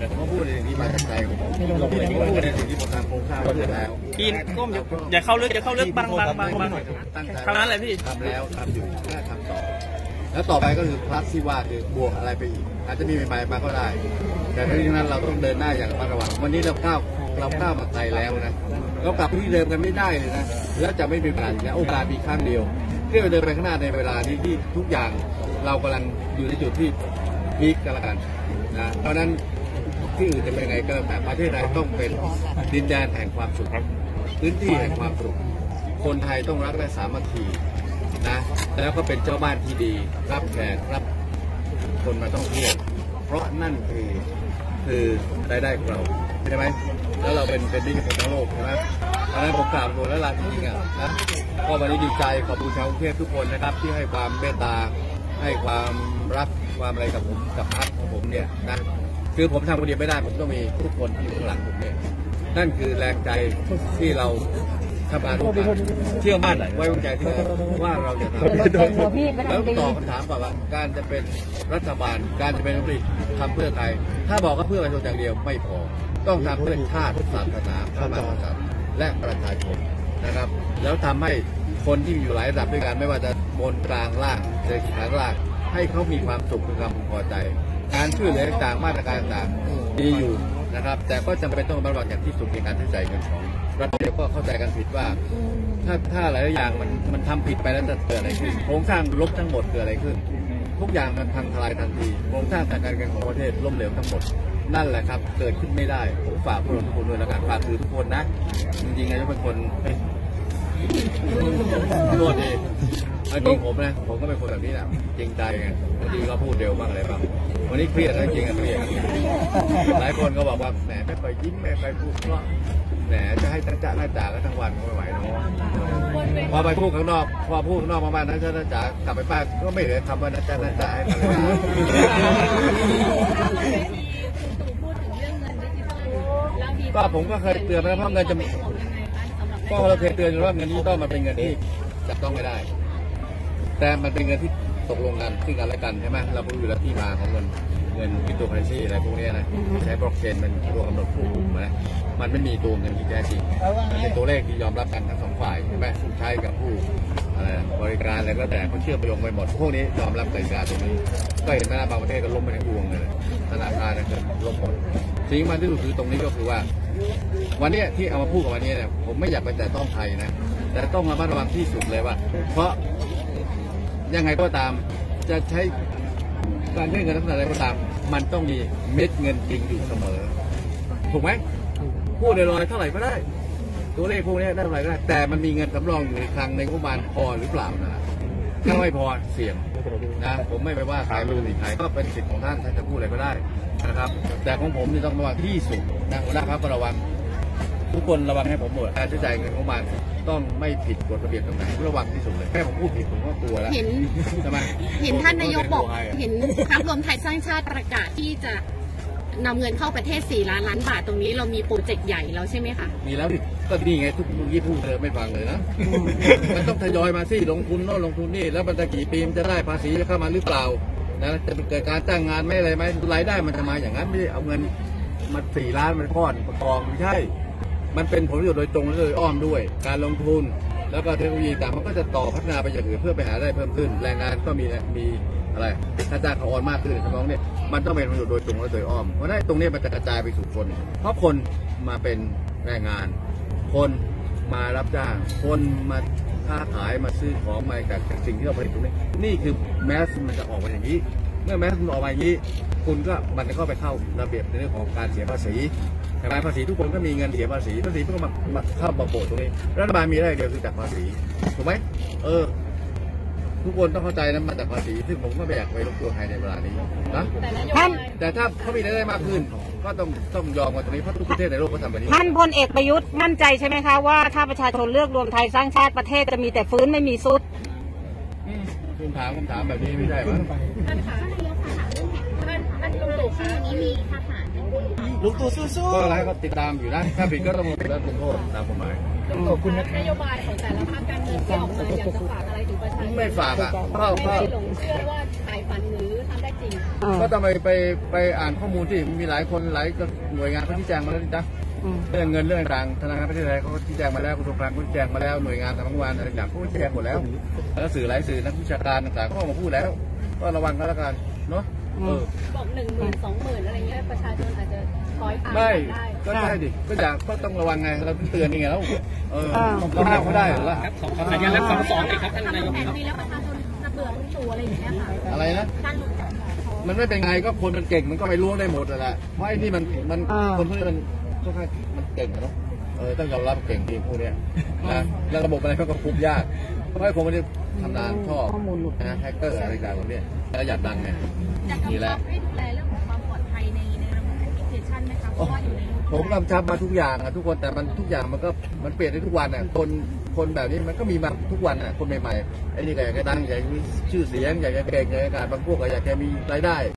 เลยผมพูดในสิ่งที่มาจากใจของผมพูดในสิ่งที่ผมทำโครงสร้างอยู่แล้วกินก้มอย่าเข้าลึกบางหน่อยเท่านั้นแหละพี่ทำแล้วทำอยู่น่าทำต่อแล้วต่อไปก็คือ plus ที่ว่าคือบวกอะไรไปอีกอาจจะมีใหม่ๆมาก็ได้แต่ทั้งนี้นั้นเราต้องเดินหน้าอย่างระมัดระวังวันนี้เราก้าวมาไกลแล้วนะเรากลับที่เดิมกันไม่ได้เลยนะแล้วจะไม่มีการและโอกาสมีครั้งเดียวเรื่องเดินไปข้างหน้าในเวลานี้ที่ทุกอย่างเรากำลังอยู่ในจุดที่พีคกันละกันนะเพราะนั้นที่อื่นจะเป็นไงก็แต่ประเทศไทยต้องเป็นดินแดนแห่งความสุขพื้นที่แห่งความสุขคนไทยต้องรักและสามัคคีนะแล้วก็เป็นเจ้าบ้านที่ดีรับแขกรับคนมาต้องเที่ยวเพราะนั่นคือรายได้ของเราใช่ไหมแล้วเราเป็นดิจิทัลโลกใช่ไหมเพราะนั้นผมกราบตัวและลาจริงๆอ่ะนะก็วันนี้ดีใจขอบคุณชาวกรุงเทพทุกคนนะครับที่ให้ความเมตตาให้ความรักความอะไรกับผมกับพรรคของผมเนี่ยนะคือผมทำคนเดียวไม่ได้ผมต้องมีทุกคนที่อยู่ข้างหลังผมเนี่ยนั่นคือแรงใจที่เราทำงานร่วมกันเชื่อมั่นไว้วางใจที่ว่าเราจะทำแล้วตอบคำถามก่อนว่าการจะเป็นรัฐบาลการจะเป็นรัฐมนตรีทำเพื่อใครถ้าบอกว่าเพื่อประชาชนอย่างเดียวไม่พอต้องทำเพื่อชาติศาสนาพระมหากษัตริย์และประชาชนนะครับแล้วทำให้คนที่อยู่หลายระดับด้วยกันไม่ว่าจะบนกลางล่างเศรษฐกิจฐานล่างให้เขามีความสุขมีความพอใจการช่วยเหลือต่างมาตรการต่างดีอยู่นะครับแต่ก็จำเป็นต้องระวังอย่างที่สุดในการใช้จ่ายเงินของรัฐเดี๋ยวก็เข้าใจกันผิดว่าถ้าหลายอย่างมันทำผิดไปแล้วจะเกิดอะไรขึ้นโครงสร้างลบทั้งหมดเกิดอะไรขึ้นทุกอย่างมันพังทลายทันทีโครงสร้างการเงินของประเทศล้มเหลวทั้งหมดนั่นแหละครับเกิดขึ้นไม่ได้ผมฝากพวกเราทุกคนด้วยแล้วกันฝากคือทุกคนนะจริงๆนะเป็นคนรวดเองจริงผมนะผมก็เป็นคนแบบนี้แหละจริงใจไงบางทีก็พูดเร็วบ้างอะไรบ้างวันนี้เครียดนะจริงเครียดหลายคนก็บอกว่าแหมไม่ไปยิ้มไม่ไปพูดเพราะแหมจะให้จ้าหน้าจ๋าก็ทั้งวันไม่ไหวเนาะพอไปพูดข้างนอกประมาณนั้นจ้าหน้าจ๋ากลับไปบ้านก็ไม่เหลือคำว่าจ้าหน้าจ๋าให้มาก็ผมก็เคยเตือนนะเพราะเงินจะก็เราเคยเตือนว่าเงินดิจิตอลมันเป็นเงินที่จับต้องไม่ได้แต่มันเป็นเงินที่ตกลงกันซึ่งกันและกันใช่ไหมเราพูดอยู่แล้วที่มาของเงินคริปโตเคอเรนซีอะไรพวกนี้นะใช้บล็อกเชนเป็นตัวกำหนดผู้กลุ่มนะมันไม่มีตัวเงินที่แท้จริงเป็นตัวเลขที่ยอมรับกันทั้งสองฝ่ายใช่ไหมผู้ใช้กับผู้อะไรบริการอะไรก็แต่เขาเชื่อมโยงไปหมดพวกนี้ยอมรับกติกาตรงนี้ก็เห็นหน้าบางประเทศก็ล้มไปในพวงเลยธนาคารก็ล้มหมดสิ่งมันที่สุดคือตรงนี้ก็คือว่าวันนี้ที่เอามาพูดกับวันนี้เนี่ยผมไม่อยากไปแต่ต้องใครนะแต่ต้องระมัดระวังที่สุดเลยว่าเพราะยังไงก็ตามจะใช้การเงินลักษณะอะไรก็ตามมันต้องมีเม็ดเงินจริงอยู่เสมอถูกไหมพูดลอยๆเท่าไหร่ก็ได้ตัวเลขพวกนี้ได้เท่าไหร่ก็ได้แต่มันมีเงินสำรองอยู่ในคลังในงบประมาณพอหรือเปล่านะถ้าไม่พอเสี่ยงนะผมไม่ไปว่าใครไม่รู้สิใครก็เป็นสิทธิ์ของท่านท่านจะพูดอะไรก็ได้นะครับแต่ของผมนี่ต้องระวังที่สุดนะหัวหน้าครับระวังทุกคนระวังให้ผมหมดการใช้จ่ายเงินของมันต้องไม่ผิดกฎระเบียบตรงไหนระวังที่สุดเลยแค่ผมพูดผิดผมก็กลัวแล้วเห็นท่านนายกบอกเห็นพรรครวมไทยสร้างชาติประกาศที่จะนำเงินเข้าประเทศ4 ล้านล้านบาทตรงนี้เรามีโปรเจกต์ใหญ่แล้วใช่ไหมคะมีแล้วดิก็นี่ไงทุกที่พูดเธอไม่ฟังเลยนะมันต้องทยอยมาสิลงทุนโน่นลงทุนนี่แล้วมันจะกี่ปีมันจะได้ภาษีจะเข้ามาหรือเปล่านะจะเกิดการจ้างงานไม่อะไรไหมรายได้มันจะมาอย่างนั้นไม่เอาเงินมา4 ล้านมันก้อนประกอบไม่ใช่มันเป็นผลประโยชน์โดยตรงและโดยอ้อมด้วยการลงทุนแล้วก็เทคโนโลยีต่างมันก็จะต่อพัฒนาไปอย่างอื่นเพื่อไปหาได้เพิ่มขึ้นแรงงานก็มีอะไรค่าจ้างเขาออนมากขึ้นทั้งน้องเนี่ยมันต้องเป็นผลประโยชน์โดยตรงและโดยอ้อมเพราะนั้นตรงนี้มันจะกระจายไปสู่คนเพราะคนมาเป็นแรงงานคนมารับจ้างคนมาค้าขายมาซื้อของมาจากสิ่งที่เราผลิตตรงนี้นี่คือแมสมันจะออกมาอย่างนี้เมื่อแมสมันออกมาอย่างนี้คุณก็มันจะเข้าไปเข้าระเบียบในเรื่องของการเสียภาษีแต่ภาษีทุกคนก็มีเงินเสียภาษีเพิ่งมาเข้ามาโบกตรงนี้รัฐบาลมีได้เดียวคือจากภาษีถูกไหมทุกคนต้องเข้าใจนะมาจากภาษีซึ่งผมก็ไม่อยากไปรบกวนใครในเวลานี้นะแต่ถ้าเขามีรายได้มากขึ้นก็ต้องยอมกันตรงนี้เพราะทุกประเทศในโลกก็ทำแบบนี้ท่านพลเอกประยุทธ์มั่นใจใช่ไหมคะว่าถ้าประชาชนเลือกรวมไทยสร้างชาติประเทศจะมีแต่ฟื้นไม่มีสุดคุณถามคำถามแบบนี้ไม่ได้หรอลุงตู่สู้ๆก็อะไรก็ติดตามอยู่นะถ้าผิดก็ต้องลงโทษตามกฎหมายขอบคุณนโยบายของแต่ละภาคการเมืองที่ออกมาอยากจะฝากอะไรถึงประชาชนไม่ฝากอ่ะเพราะหลงเชื่อว่าขายฝันหรือทำได้ ได้จริงก็ทำไมไปอ่านข้อมูลที่มีหลายคนหลายหน่วยงานเขาชี้แจงมาแล้วนะเรื่องเงินเรื่องต่างธนาคารประเทศไทยเขาชี้แจงมาแล้วกระทรวงการคลังเขาชี้แจงมาแล้วหน่วยงานต่างๆอะไรต่างเขาชี้แจงหมดแล้วแล้วสื่อหลายสื่อนักวิชาการต่างๆเขาออกมาพูดแล้วก็ระวังกันแล้วกันเนาะบอก10,000 20,000อะไรเงี้ยประชาชนอาจจะคอยอ่านได้ก็ได้ดิก็อยากก็ต้องระวังไงเราเตือนยังไงแล้วเราห้ามเขาได้หรือล่ะครับ2 อย่าง และ 2 อีกครับท่านนายกครับแล้วประชาชนจะเบื่อลุงตู่อะไรอย่างเงี้ยค่ะอะไรนะมันไม่เป็นไงก็คนมันเก่งมันก็ไปรู้ได้หมดแหละเพราะไอ้นี่มันคนพวกนี้มันเก่งเนาะต้องยอมรับเก่งทีมพวกนี้นะแล้วระบบอะไรก็ควบยากเพราะไอ้ผมไม่ได้ทำร้านท่อนะแฮกเกอร์อะไรต่างๆแบบนี้แล้วอยากดังไงนี่แหละให้ดูแลเรื่องของความปลอดภัยในระบบแอปพลิเคชันไหมคะเพราะว่าอยู่ในผมกำชับมาทุกอย่างนะทุกคนแต่มันทุกอย่างมันเปลี่ยนได้ทุกวันน่ะคนแบบนี้มันก็มีมาทุกวันน่ะคนใหม่ๆไอ้นี่ก็อยากจะดังอยากมีชื่อเสียงอยากจะเก่งอยากจะบางพวกก็อยากจะมีรายได้